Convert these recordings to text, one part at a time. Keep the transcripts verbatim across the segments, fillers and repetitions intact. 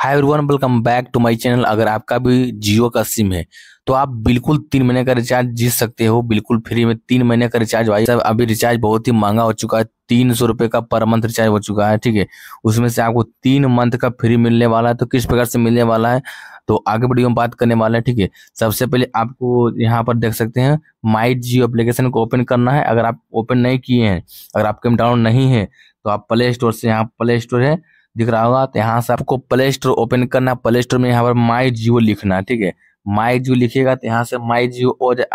Hi everyone, welcome back to my channel. अगर आपका भी जियो का सिम है तो आप बिल्कुल तीन महीने का रिचार्ज जीत सकते हो, बिल्कुल फ्री में तीन महीने का रिचार्ज। भाई साहब, अभी रिचार्ज बहुत ही महंगा हो चुका है, तीन सौ रुपये का पर मंथ रिचार्ज हो चुका है, ठीक है। उसमें से आपको तीन मंथ का फ्री मिलने वाला है, तो किस प्रकार से मिलने वाला है तो आगे वीडियो में बात करने वाला है, ठीक है। सबसे पहले आपको यहाँ पर देख सकते हैं माई जियो एप्लीकेशन को ओपन करना है। अगर आप ओपन नहीं किए हैं, अगर आपके डाउनलोड नहीं है तो आप प्ले स्टोर से, यहाँ प्ले स्टोर है दिख रहा होगा, तो यहाँ से आपको प्ले स्टोर ओपन करना है। प्ले स्टोर में यहाँ पर माई जियो लिखना है, ठीक है। माई जियो लिखिएगा तो यहाँ से माई जियो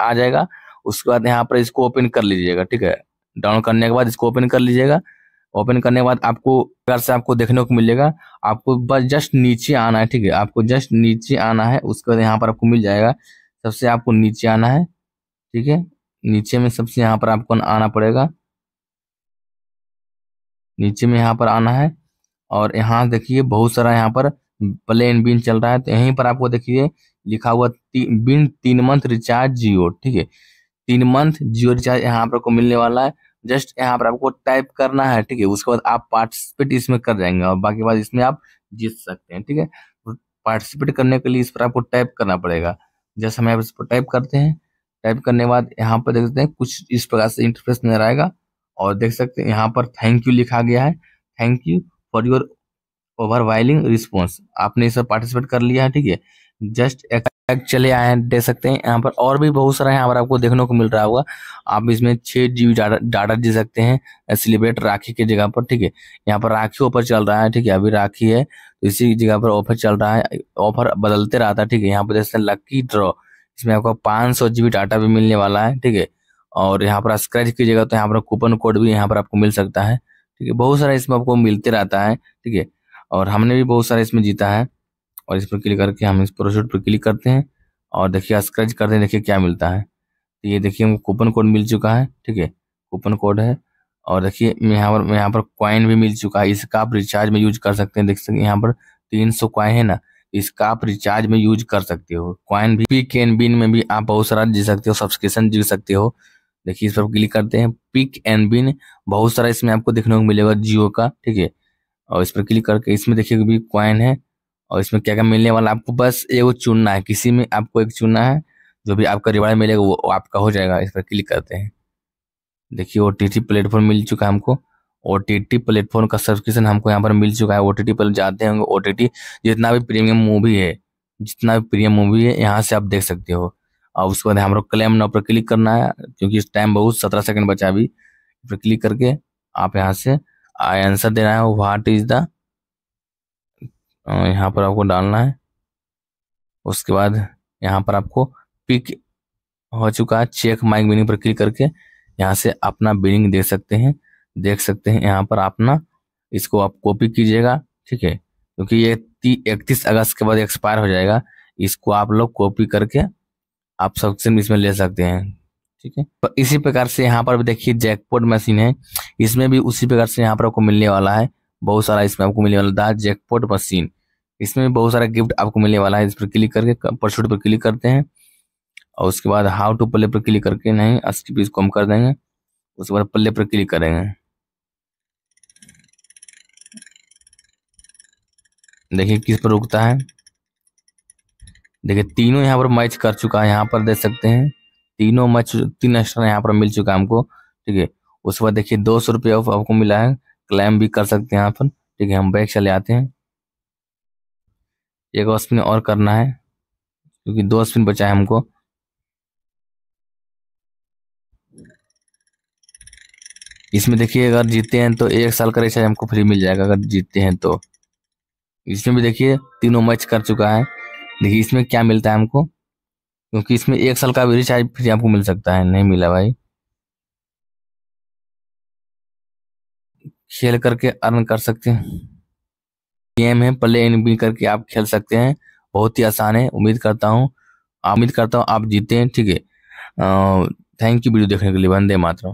आ जाएगा। उसके बाद यहाँ पर इसको ओपन कर लीजिएगा, ठीक है। डाउनलोड करने के बाद इसको ओपन कर लीजिएगा। ओपन करने के बाद आपको घर से आपको देखने को मिलेगा। आपको बस जस्ट नीचे आना है, ठीक है। आपको जस्ट नीचे आना है, उसके बाद यहाँ पर आपको मिल जाएगा। सबसे आपको नीचे आना है, ठीक है। नीचे में सबसे यहाँ पर आपको आना पड़ेगा, नीचे में यहाँ पर आना है। और यहाँ देखिए बहुत सारा यहाँ पर प्लेन बिन चल रहा है, तो यहीं पर आपको देखिए लिखा हुआ ती, बिन तीन मंथ रिचार्ज जियो, ठीक है। तीन मंथ जियो रिचार्ज यहाँ पर आपको मिलने वाला है। जस्ट यहाँ पर आपको टाइप करना है, ठीक है। उसके बाद आप पार्टिसिपेट इसमें कर जाएंगे और बाकी बाद इसमें आप जीत सकते हैं, ठीक है। तो पार्टिसिपेट करने के लिए इस पर आपको टाइप करना पड़ेगा। जैसे हम यहाँ पर इस पर टाइप करते हैं, टाइप करने के बाद यहाँ पर देख सकते हैं कुछ इस प्रकार से इंटरफेस नजर आएगा। और देख सकते हैं यहाँ पर थैंक यू लिखा गया है, thank you for your overwhelming response. आपने इस पर पार्टिसिपेट कर लिया है, ठीक है। जस्ट एक्ट चले आए हैं, देख सकते हैं यहाँ पर। और भी बहुत सारा यहाँ पर आपको देखने को मिल रहा होगा। आप इसमें छः जी बी डाटा डाटा दे सकते हैं, सेलिब्रेट राखी की जगह पर, ठीक है। यहाँ पर राखी ऑफर चल रहा है, ठीक है। अभी राखी है तो इसी जगह पर ऑफर चल रहा है, ऑफर बदलते रहता है, ठीक है। यहाँ पर जैसे लक्की ड्रॉ, इसमें आपको पाँच सौ जी बी डाटा भी मिलने वाला है, ठीक है। और यहाँ पर स्क्रैच की जगह तो यहाँ पर कूपन कोड भी यहाँ पर आपको मिल सकता है, ठीक है। बहुत सारा इसमें आपको मिलते रहता है, ठीक है। और हमने भी बहुत सारा इसमें जीता है। और इस पर क्लिक करके हम इस प्रोसेस पर क्लिक करते हैं और देखिए स्क्रैच करते हैं, देखिए क्या मिलता है। तो ये देखिए हमको कूपन कोड मिल चुका है, ठीक है। कूपन कोड है। और देखिए यहाँ पर यहाँ पर कॉइन भी मिल चुका है। इसका आप रिचार्ज में यूज कर सकते हैं, देख सकते हैं यहाँ पर तीन सौ कॉइन है ना, इसका आप रिचार्ज में यूज कर सकते हो। कॉइन भी, पिक एंड बिन में भी आप बहुत सारा जी सकते हो, सब्सक्रिप्शन जी सकते हो। देखिए इस पर क्लिक करते हैं, पिक एंड बिन, बहुत सारा इसमें आपको देखने को मिलेगा जियो का, ठीक है। और इस पर क्लिक करके इसमें देखिए अभी कॉइन है। और इसमें क्या क्या मिलने वाला, आपको बस एक चुनना है, किसी में आपको एक चुनना है, जो भी आपका रिवार्ड मिलेगा वो आपका हो जाएगा। इस पर क्लिक करते हैं, देखिए ओ टी टी प्लेटफॉर्म मिल चुका है हमको। ओ टी टी प्लेटफॉर्म का सब्सक्रिप्शन हमको यहाँ पर मिल चुका है। ओ टी टी पर जाते होंगे, ओ टी टी जितना भी प्रीमियम मूवी है, जितना भी प्रीमियम मूवी है यहाँ से आप देख सकते हो। और उसके बाद हम लोग क्लेम नाउ पर क्लिक करना है, क्योंकि इस टाइम बहुत सत्रह सेकंड बचा अभी। इस पर क्लिक करके आप यहाँ से आंसर देना है, व्हाट इज द, यहाँ पर आपको डालना है। उसके बाद यहाँ पर आपको पिक हो चुका है, चेक माइक बिनिंग पर क्लिक करके यहाँ से अपना बिनिंग दे सकते हैं, देख सकते हैं यहाँ पर अपना। इसको आप कॉपी कीजिएगा, ठीक है, क्योंकि ये इकतीस अगस्त के बाद एक्सपायर हो जाएगा। इसको आप लोग कॉपी करके आप सब्सक्रिप्शन इसमें ले सकते हैं, ठीक है। तो इसी प्रकार से यहाँ पर भी देखिए जैकपॉट मशीन है, इसमें भी उसी प्रकार से यहाँ पर आपको मिलने वाला है। बहुत सारा इसमें आपको मिलने वाला है जैकपॉट मशीन, इसमें भी बहुत सारा गिफ्ट आपको मिलने वाला है। इस पर क्लिक करके परसूट पर क्लिक करते हैं और उसके बाद हाउ टू प्ले पर क्लिक करके नहीं अस्सी पीस कम कर देंगे। उसके बाद प्ले पर क्लिक करेंगे, देखिए किस पर रुकता है। देखिए तीनों यहाँ पर मैच कर चुका है, यहाँ पर देख सकते हैं तीनों मैच, तीन एक्स्ट्रा यहाँ पर मिल चुका है हमको, ठीक है। उसके बाद देखिए दो सौ रुपये ऑफ आपको मिला है, क्लेम भी कर सकते हैं यहाँ पर, ठीक है। हम बैक चले आते हैं, एक और स्पिन और करना है क्योंकि दो स्पिन बचा है हमको। इसमें देखिए अगर जीतते हैं तो एक साल का रिचार्ज हमको फ्री मिल जाएगा, अगर जीतते हैं तो। इसमें भी देखिए तीनों मैच कर चुका है, देखिए इसमें क्या मिलता है हमको, क्योंकि इसमें एक साल का भी रिचार्ज फ्री आपको मिल सकता है। नहीं मिला भाई, खेल करके अर्न कर सकते हैं। गेम है प्ले एंड बिन करके आप खेल सकते हैं, बहुत ही आसान है। उम्मीद करता हूँ उम्मीद करता हूँ आप जीते हैं, ठीक है। थैंक यू वीडियो देखने के लिए। वंदे मातरम।